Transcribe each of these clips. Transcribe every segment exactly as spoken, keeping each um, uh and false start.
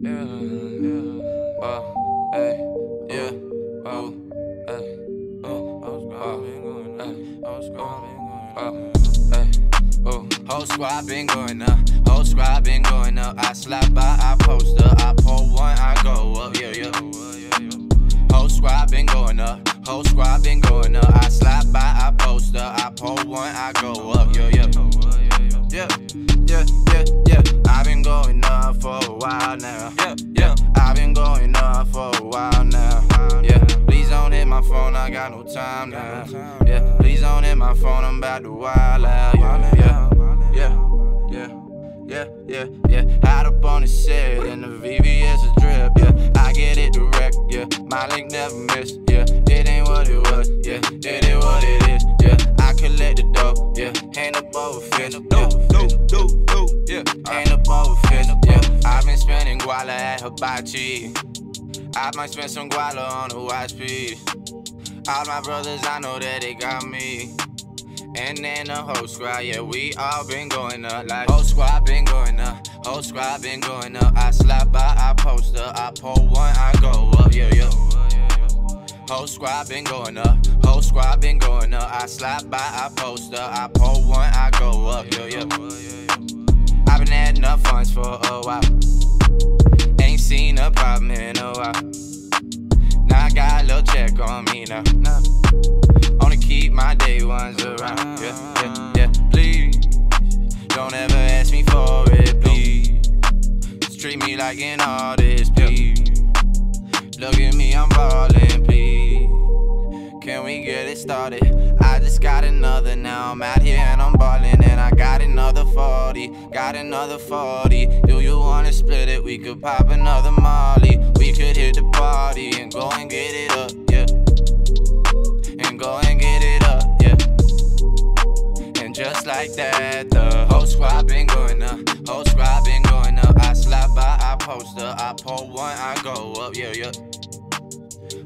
yeah, yeah, wow, hey, yeah, wow, hey, oh, wow, hey, oh, hey, whole squad been going up, whole squad been going up. I slap by, I post up, I pull one, I go up, yeah, yeah. Whole squad been going up, whole squad been going up. I slap by, I post up, I pull one, I go up, yeah, yeah, yeah, yeah, yeah, yeah. I've been going up for a while now. Yeah, yeah. I've been going up for a while now. Yeah. Please don't hit my phone, I got no time now. Yeah. Please don't hit my phone, I'm about to wild out. Yeah, yeah, yeah, yeah, yeah, yeah, yeah. Hot up on the set and the V V S is drip. Yeah. I get it direct. Yeah. My link never missed. Yeah. It ain't what it was. Yeah. It ain't what it is. Yeah. I collect the dough. Yeah. Hand up over fence. Guala at Hibachi. I might spend some guala on a watch piece. All my brothers, I know that they got me. And then the whole squad, yeah, we all been going up. Like whole squad been going up, whole squad been going up. I slap by, I post up, I pull one, I go up, yeah, yeah. Whole squad been going up, whole squad been going up. I slap by, I post up, I pull one, I go up, yeah, yeah. I've been adding up funds for a while. Ain't seen a problem in a while. Now I got a little check on me now. Only keep my day ones around. Yeah, yeah, yeah. Please don't ever ask me for it, please. Just treat me like an artist, please. Look at me, I'm ballin', please. Can we get it started? I just got another, now I'm out here and I'm ballin'. And I got another forty, got another forty. Do you wanna split it? We could pop another molly. We could hit the party and go and get it up, yeah. And go and get it up, yeah. And just like that, the whole squad been going up, whole squad been going up. I slap by, I post up, I pull one, I go up, yeah, yeah.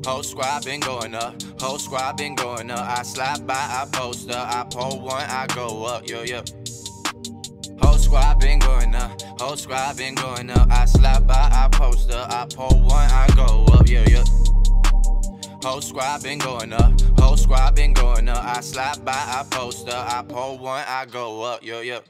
Whole squad been going up, whole squad been going up. I slap by, I post up, I pull one, I go up, yo, yo. Whole squad been going up, whole squad been going up. I slap by, I post up, I pull one, I go up, yo, yo. Whole squad been going up, whole squad been going up. I slap by, I post up, I pull one, I go up, yo, yo.